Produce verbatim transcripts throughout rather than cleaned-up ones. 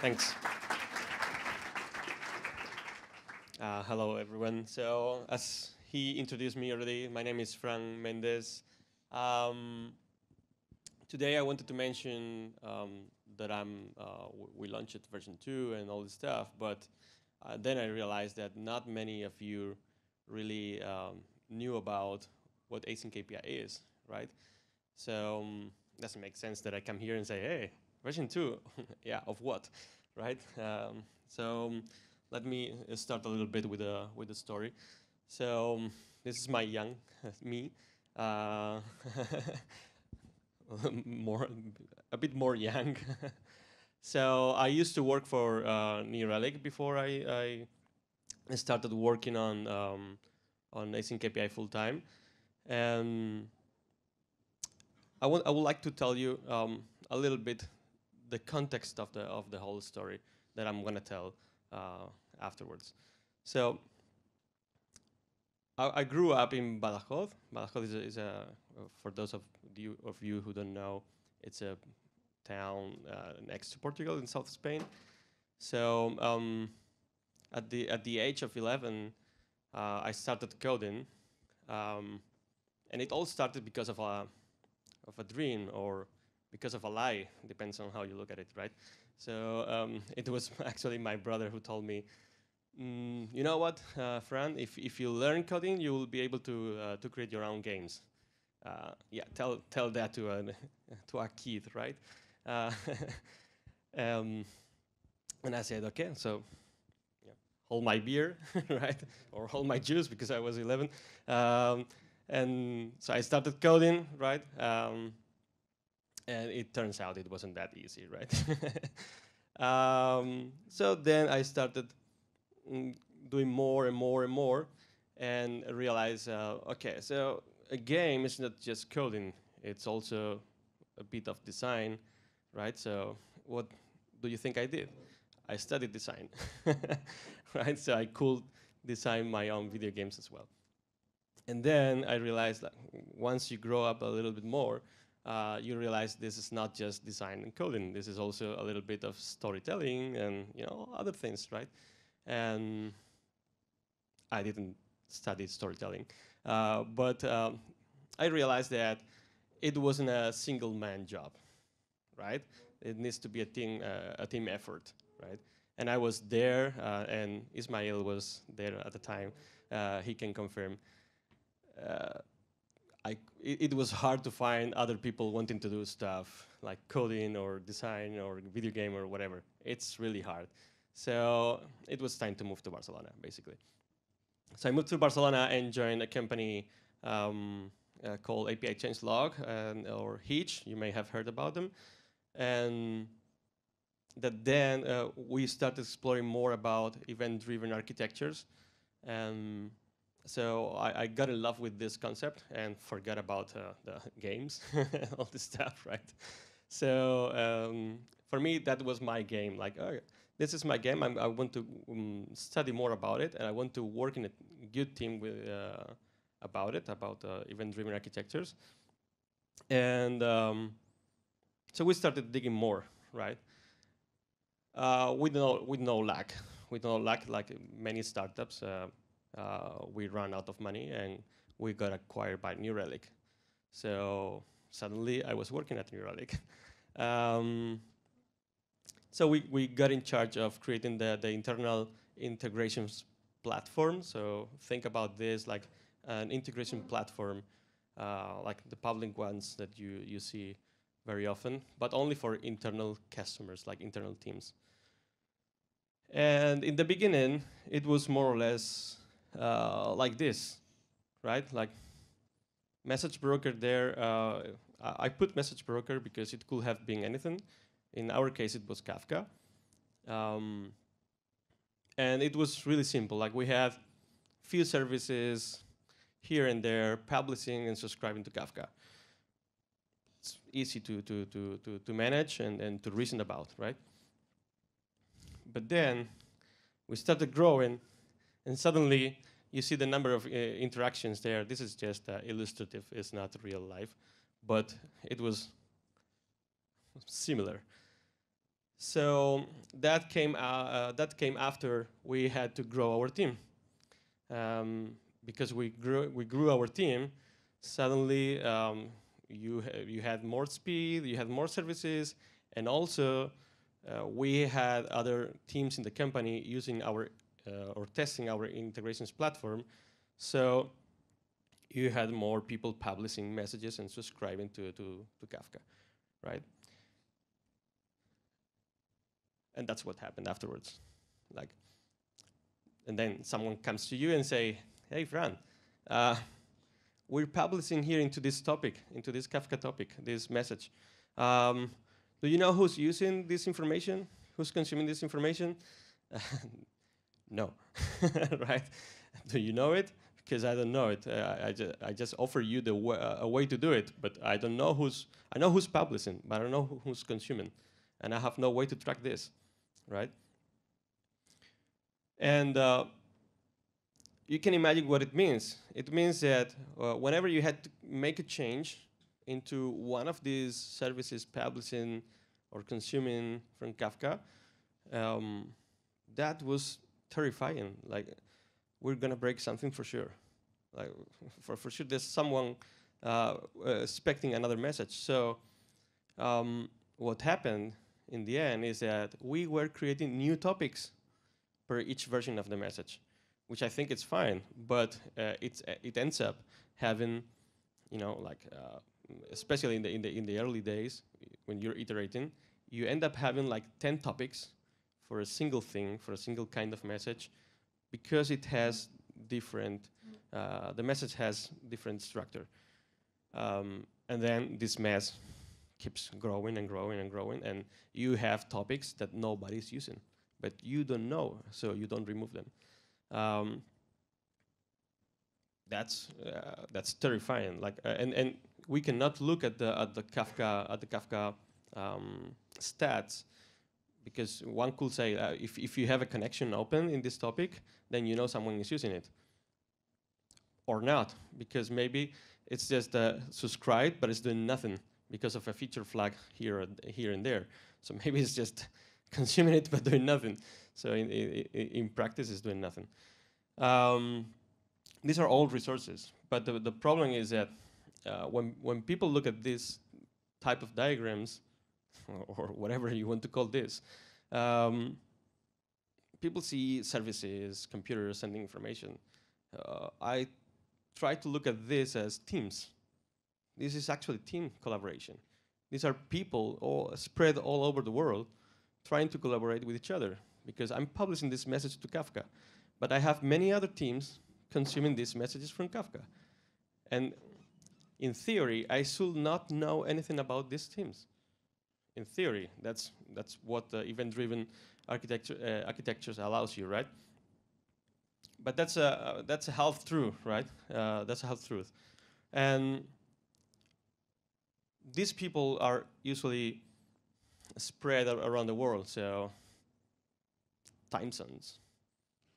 Thanks. Uh, hello, everyone. So as he introduced me already, my name is Fran Mendez. Um, today, I wanted to mention um, that I'm uh, we launched at version two and all this stuff, but uh, then I realized that not many of you really um, knew about what AsyncAPI is, right? So um, it doesn't make sense that I come here and say, hey, version two, yeah, of what, right? Um, so um, let me uh, start a little bit with a with a story. So um, this is my young me, uh, more a bit more young. So I used to work for uh, New Relic before I, I started working on um, on AsyncAPI full time, and I want I would like to tell you um, a little bit the context of the of the whole story that I'm gonna tell uh, afterwards. So I, I grew up in Badajoz. Badajoz is a, is a uh, for those of you of you who don't know, it's a town uh, next to Portugal in South Spain. So um, at the at the age of eleven, uh, I started coding, um, and it all started because of a of a dream or because of a lie, depends on how you look at it, right? So um, it was actually my brother who told me, mm, you know what, uh, Fran, if, if you learn coding, you will be able to uh, to create your own games. Uh, yeah, tell tell that to a, to a kid, right? Uh, um, and I said, okay, so yeah, hold my beer, right? Or hold my juice, because I was eleven. Um, and so I started coding, right? Um, And it turns out it wasn't that easy, right? um, so then I started mm, doing more and more and more and realized, uh, OK, so a game is not just coding. It's also a bit of design, right? So what do you think I did? I studied design, right? So I could design my own video games as well. And then I realized that once you grow up a little bit more, Uh, you realize this is not just design and coding. This is also a little bit of storytelling and, you know, other things, right? And I didn't study storytelling, uh, but um, I realized that it wasn't a single-man job, right? It needs to be a team, uh, a team effort, right? And I was there, uh, and Ismail was there at the time. Uh, he can confirm. Uh, I, it was hard to find other people wanting to do stuff like coding or design or video game or whatever. It's really hard. So it was time to move to Barcelona, basically. So I moved to Barcelona and joined a company um, uh, called A P I Change Log, and, or Hitch. You may have heard about them. And that then uh, we started exploring more about event-driven architectures. And so I, I got in love with this concept and forgot about uh, the games, all this stuff, right? So um, for me, that was my game. Like, oh, this is my game. I'm, I want to um, study more about it, and I want to work in a good team with uh, about it, about uh, event-driven architectures. And um, so we started digging more, right? Uh, with no with no luck, with no luck, like many startups. Uh, Uh, we ran out of money, and we got acquired by New Relic. So suddenly, I was working at New Relic. um, so we, we got in charge of creating the, the internal integrations platform. So think about this like an integration platform, uh, like the public ones that you, you see very often, but only for internal customers, like internal teams. And in the beginning, it was more or less Uh, like this, right? Like message broker there. Uh, I put message broker because it could have been anything. In our case, it was Kafka. Um, and it was really simple. Like we had few services here and there, publishing and subscribing to Kafka. It's easy to, to, to, to, to manage and, and to reason about, right? But then we started growing. And suddenly, you see the number of uh, interactions there. This is just uh, illustrative. It's not real life. But it was similar. So that came uh, uh, that came after we had to grow our team, um, because we grew we grew our team. Suddenly, um, you ha you had more speed, you had more services, and also uh, we had other teams in the company using our uh, or testing our integrations platform. So you had more people publishing messages and subscribing to to, to Kafka, right? And that's what happened afterwards. Like, and then someone comes to you and say, "Hey, Fran, uh, we're publishing here into this topic, into this Kafka topic, this message. Um, do you know who's using this information? Who's consuming this information?" No, right? Do you know it? Because I don't know it. Uh, I, ju I just offer you the uh, a way to do it, but I don't know who's. I know who's publishing, but I don't know who, who's consuming, and I have no way to track this. Right, and uh, you can imagine what it means. It means that uh, whenever you had to make a change into one of these services publishing or consuming from Kafka, um, that was terrifying. Like, we're gonna break something for sure. Like, for for sure, there's someone uh, expecting another message. So, um, what happened in the end is that we were creating new topics per each version of the message, which I think it's fine, but uh, it's uh, it ends up having, you know, like uh, especially in the in the in the early days when you're iterating, you end up having like ten topics for a single thing, for a single kind of message, because it has different uh, the message has different structure, um, and then this mess keeps growing and growing and growing, and you have topics that nobody's using, but you don't know, so you don't remove them. Um, that's uh, that's terrifying. Like, uh, and and we cannot look at the at the Kafka at the Kafka um, stats, because one could say uh, if if you have a connection open in this topic, then you know someone is using it, or not, because maybe it's just uh, subscribed, but it's doing nothing because of a feature flag here, here and there. So maybe it's just consuming it but doing nothing. So in, in, in practice, it's doing nothing. Um, these are all resources, but the, the problem is that uh, when, when people look at this type of diagrams, or whatever you want to call this, um, people see services, computers sending information. Uh, I try to look at this as teams. This is actually team collaboration. These are people all spread all over the world trying to collaborate with each other, because I'm publishing this message to Kafka, but I have many other teams consuming these messages from Kafka. And in theory, I should not know anything about these teams. In theory, that's, that's what uh, event-driven architecture, uh, architectures allows you, right? But that's a, uh, that's a half truth, right? Uh, that's a half truth. And these people are usually spread ar around the world, so time zones.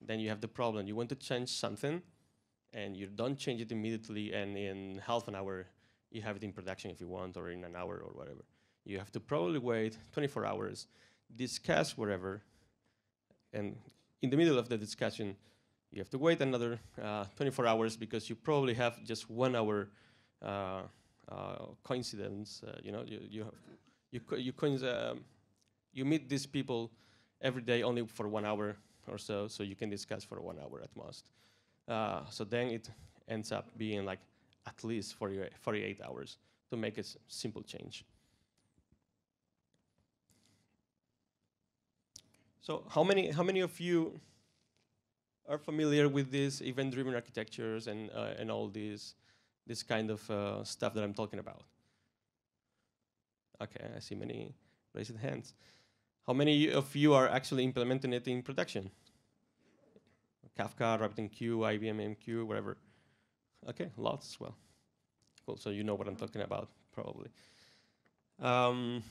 Then you have the problem. You want to change something, and you don't change it immediately, and in half an hour, you have it in production if you want, or in an hour or whatever. You have to probably wait twenty-four hours, discuss whatever, and in the middle of the discussion, you have to wait another uh, twenty-four hours because you probably have just one hour uh, Uh, coincidence, uh, you know, you you have, you co you, coinc um, you meet these people every day only for one hour or so, so you can discuss for one hour at most. Uh, so then it ends up being like at least forty-eight hours to make a s simple change. So how many how many of you are familiar with these event-driven architectures and uh, and all these? This kind of uh, stuff that I'm talking about? Okay, I see many raised hands. How many of you are actually implementing it in production? Kafka, RabbitMQ, I B M M Q, whatever. Okay, lots as well. Cool, so you know what I'm talking about, probably. Um,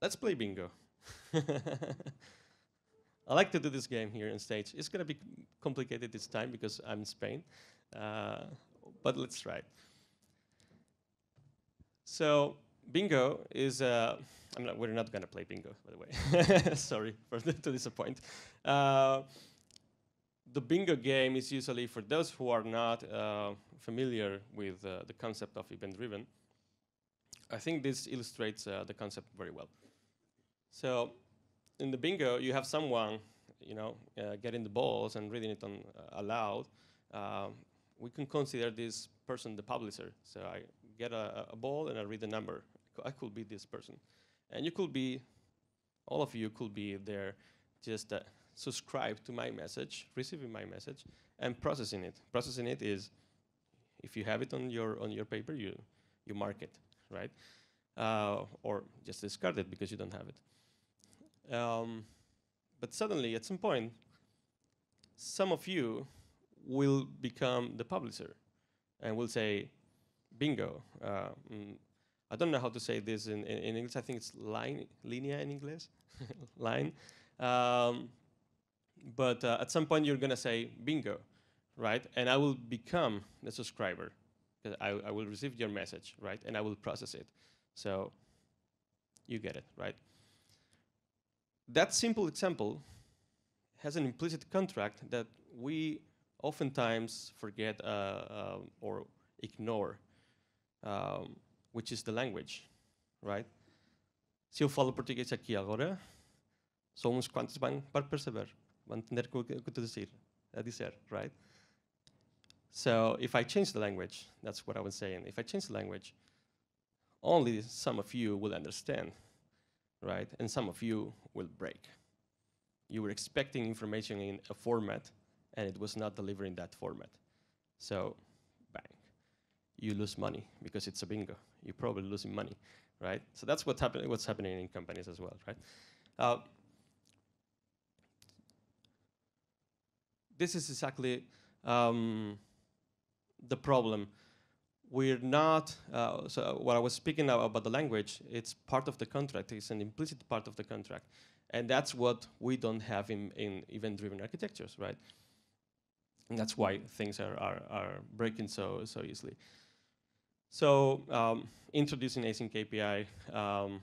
let's play bingo. I like to do this game here on stage. It's going to be complicated this time because I'm in Spain, uh, but let's try it. So bingo is, uh, I'm not, we're not going to play bingo, by the way. Sorry for the, to disappoint. Uh, the bingo game is usually, for those who are not uh, familiar with uh, the concept of event-driven, I think this illustrates uh, the concept very well. So in the bingo, you have someone, you know, uh, getting the balls and reading it on uh, aloud. Uh, we can consider this person the publisher. So I get a, a ball and I read the number. I could be this person. And you could be, all of you could be there just uh, subscribed to my message, receiving my message, and processing it. Processing it is, if you have it on your, on your paper, you, you mark it, right? Uh, or just discard it because you don't have it. Um, but suddenly, at some point, some of you will become the publisher and will say, bingo. Uh, mm, I don't know how to say this in, in, in English. I think it's line, linea in English, line. Um, but uh, at some point, you're going to say bingo, right? And I will become the subscriber. I, I will receive your message, right? And I will process it. So you get it, right? That simple example has an implicit contract that we oftentimes forget uh, uh, or ignore, um, which is the language, right? Se eu falo português aqui agora, somos quantos vão perceber, vão entender o que estou a dizer, right? So if I change the language, that's what I was saying. If I change the language, only some of you will understand, right? And some of you will break. You were expecting information in a format, and it was not delivering that format. So, bang, you lose money because it's a bingo. You're probably losing money, right? So that's what happen what's happening in companies as well, right? Uh, this is exactly um, the problem. We're not, uh, so what I was speaking about the language, it's part of the contract, it's an implicit part of the contract. And that's what we don't have in, in event-driven architectures, right? And that's why things are, are, are breaking so, so easily. So um, introducing Async A P I, um,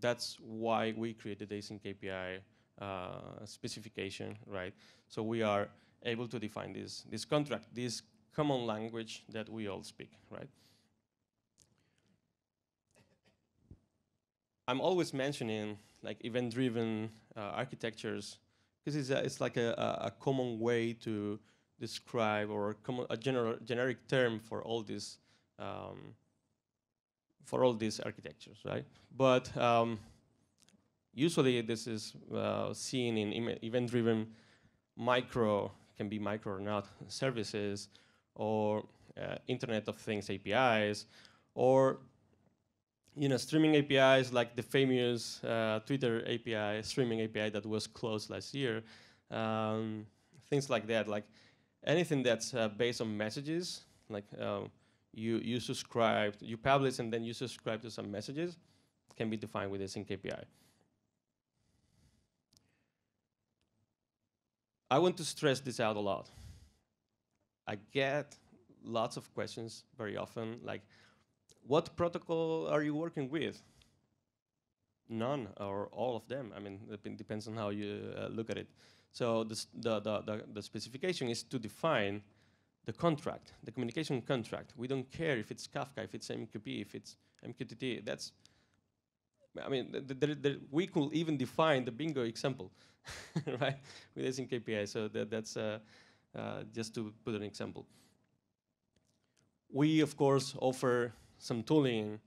that's why we created Async A P I uh, specification, right? So we are able to define this, this contract, this common language that we all speak, right? I'm always mentioning like event-driven uh, architectures because it's, it's like a, a common way to describe or a, common, a general generic term for all these um, for all these architectures, right? But um, usually this is uh, seen in event-driven micro, can be micro or not, services, or uh, Internet of Things A P Is, or you know, streaming A P Is like the famous uh, Twitter A P I, streaming A P I that was closed last year, um, things like that. Like anything that's uh, based on messages, like um, you you subscribe, you publish, and then you subscribe to some messages, can be defined with Async A P I. I want to stress this out a lot. I get lots of questions very often, like, what protocol are you working with? None or all of them. I mean, it depends on how you uh, look at it. So this, the, the, the, the specification is to define the contract, the communication contract. We don't care if it's Kafka, if it's M Q P, if it's M Q T T. That's, I mean, the, the, the, we could even define the bingo example, right? With Async A P I, so that, that's, uh, Uh, just to put an example. We, of course, offer some tooling,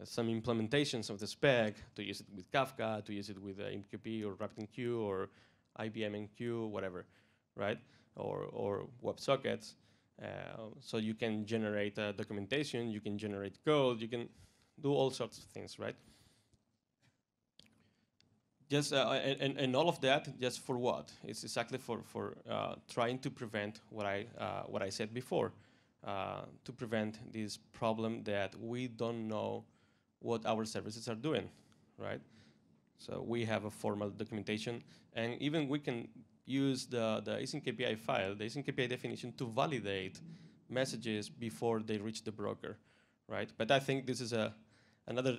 uh, some implementations of the spec to use it with Kafka, to use it with uh, M Q P or RabbitMQ or I B M M Q, whatever, right? Or, or WebSockets. Uh, so you can generate uh, documentation, you can generate code, you can do all sorts of things, right? Just, uh, and, and all of that, just for what? It's exactly for, for uh, trying to prevent what I, uh, what I said before, uh, to prevent this problem that we don't know what our services are doing, right? So we have a formal documentation, and even we can use the, the Async A P I file, the Async A P I definition, to validate messages before they reach the broker, right? But I think this is a, another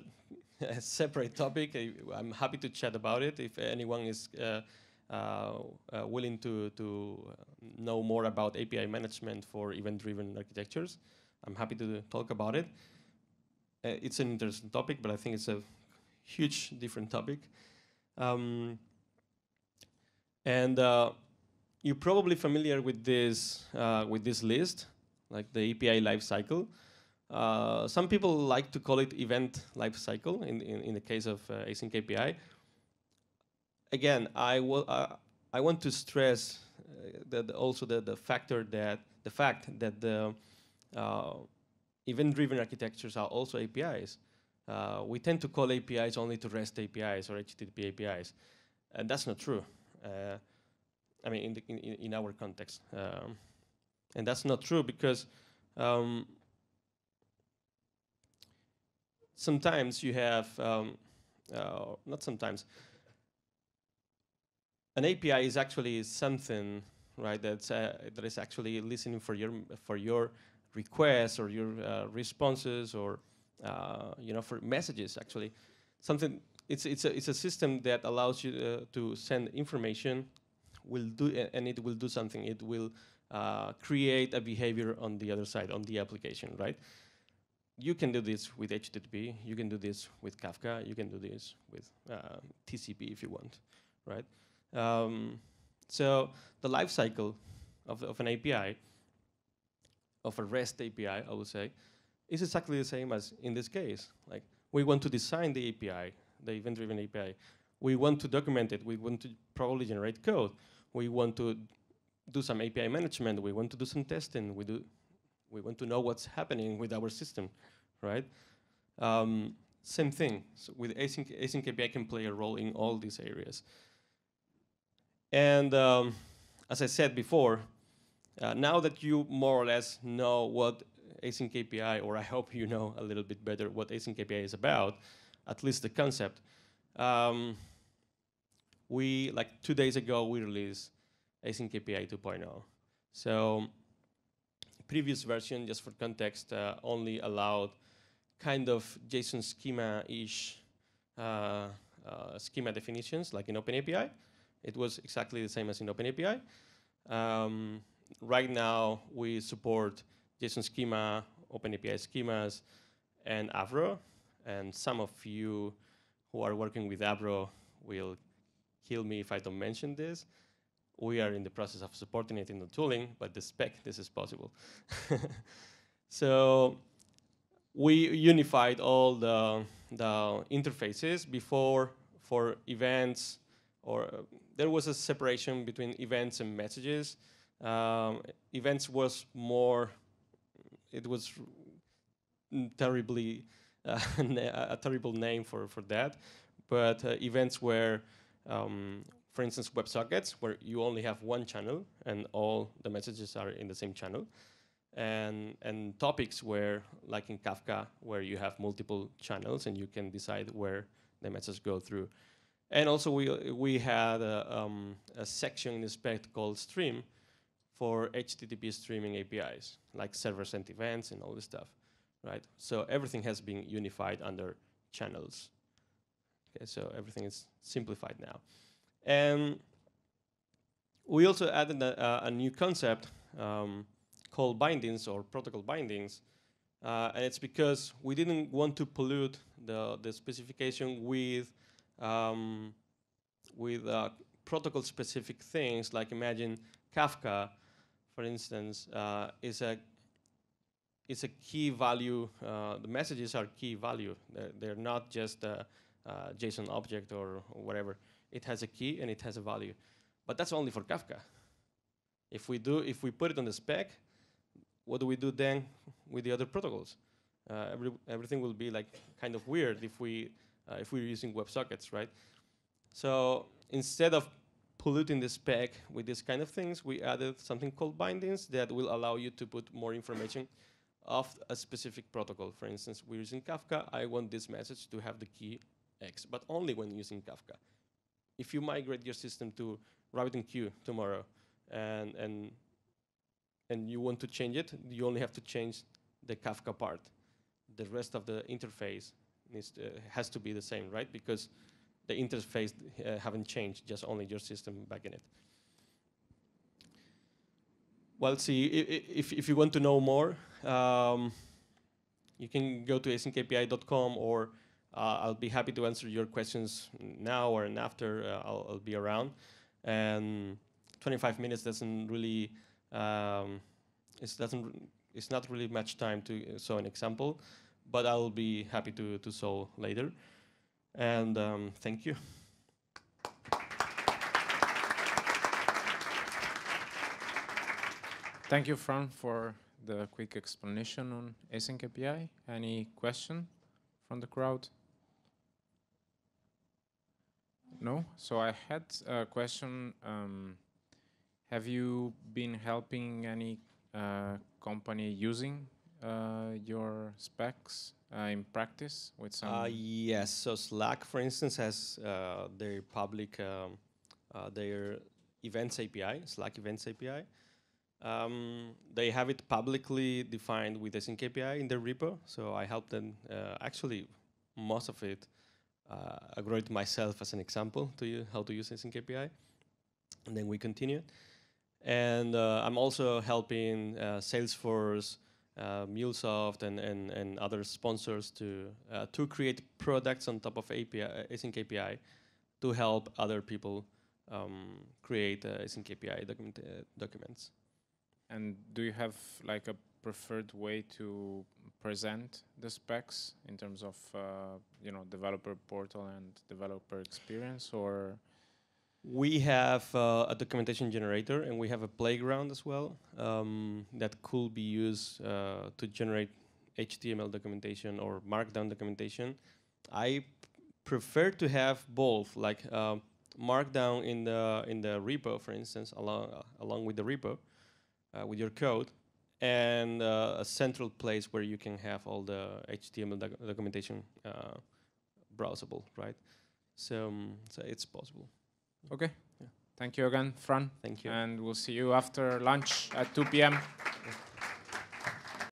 separate topic. I, I'm happy to chat about it if anyone is uh, uh, uh, willing to, to know more about A P I management for event-driven architectures. I'm happy to talk about it. Uh, it's an interesting topic, but I think it's a huge different topic. Um, and uh, you're probably familiar with this, uh, with this list, like the A P I lifecycle. Uh, some people like to call it event lifecycle in, in, in the case of uh, Async A P I. Again, I, will, uh, I want to stress uh, that also the, the factor that the fact that the uh, event-driven architectures are also A P Is. Uh, we tend to call A P Is only to REST A P Is or H T T P A P Is, and that's not true. Uh, I mean, in, the, in, in our context, um, and that's not true because um, sometimes you have um, uh, not sometimes an A P I is actually something, right? That's uh, that is actually listening for your for your requests or your uh, responses or uh, you know, for messages. Actually, something it's it's a it's a system that allows you uh, to send information. Will do uh, and it will do something. It will uh, create a behavior on the other side, on the application, right? You can do this with H T T P. You can do this with Kafka. You can do this with uh, T C P if you want, right? Um, so the lifecycle of, of an A P I, of a REST A P I, I would say, is exactly the same as in this case. Like, we want to design the A P I, the event-driven A P I. We want to document it. We want to probably generate code. We want to do some A P I management. We want to do some testing. We do. We want to know what's happening with our system, right? Um, same thing. So with async, async A P I can play a role in all these areas. And um, as I said before, uh, now that you more or less know what async A P I, or I hope you know a little bit better what async A P I is about, at least the concept. Um, we, like two days ago, we released Async A P I two point oh. So previous version, just for context, uh, only allowed kind of JSON schema-ish uh, uh, schema definitions, like in OpenAPI. It was exactly the same as in OpenAPI. Um, right now, we support JSON schema, OpenAPI schemas, and Avro, and some of you who are working with Avro will kill me if I don't mention this. We are in the process of supporting it in the tooling, but the spec, this is possible. So we unified all the, the interfaces. Before, for events, or uh, there was a separation between events and messages. Um, events was more, it was terribly, Uh, a terrible name for, for that, but uh, events where, um, for instance, WebSockets, where you only have one channel and all the messages are in the same channel, and, and topics where, like in Kafka, where you have multiple channels and you can decide where the messages go through. And also we, we had a, um, a section in the spec called Stream for H T T P streaming A P Is, like servers and events and all this stuff. Right, so everything has been unified under channels. Okay, so everything is simplified now. And we also added a, uh, a new concept um, called bindings or protocol bindings, uh, and it's because we didn't want to pollute the the specification with um, with uh, protocol-specific things. Like, imagine Kafka, for instance, uh, is a It's a key value. Uh, the messages are key value. They're, they're not just a, a JSON object or, or whatever. It has a key and it has a value, but that's only for Kafka. If we do, if we put it on the spec, what do we do then with the other protocols? Uh, every, everything will be like kind of weird if we uh, if we're using WebSockets, right? So instead of polluting the spec with these kind of things, we added something called bindings that will allow you to put more information of a specific protocol. For instance, we're using Kafka. I want this message to have the key X, but only when using Kafka. If you migrate your system to RabbitMQ tomorrow, and and and you want to change it, you only have to change the Kafka part. The rest of the interface needs to, uh, has to be the same, right? Because the interface uh, haven't changed, just only your system back in it. Well, see, if, if you want to know more, um, you can go to async A P I dot com, or uh, I'll be happy to answer your questions now or and after. Uh, I'll, I'll be around. And twenty-five minutes doesn't really, um, it's, doesn't, it's not really much time to show an example, but I'll be happy to, to show later. And um, thank you. Thank you, Fran, for the quick explanation on async A P I. Any question from the crowd? No? So I had a question. Um, have you been helping any uh, company using uh, your specs uh, in practice with some? Uh, yes. So Slack, for instance, has uh, their public, um, uh, their events A P I, Slack events A P I. Um, they have it publicly defined with async A P I in their repo, so I helped them. Uh, actually, most of it, uh, I wrote myself as an example to you how to use async A P I, and then we continue. And uh, I'm also helping uh, Salesforce, uh, MuleSoft, and, and and other sponsors to uh, to create products on top of A P I, uh, async A P I, to help other people um, create uh, async A P I document, uh, documents. And do you have like a preferred way to present the specs in terms of uh, you know, developer portal and developer experience, or? We have uh, a documentation generator, and we have a playground as well um, that could be used uh, to generate H T M L documentation or Markdown documentation. I prefer to have both, like uh, Markdown in the in the repo, for instance, along uh, along with the repo. Uh, with your code, and uh, a central place where you can have all the H T M L doc documentation uh, browsable, right? So, um, so it's possible. Okay. Yeah. Thank you again, Fran. Thank you. And we'll see you after lunch at two P M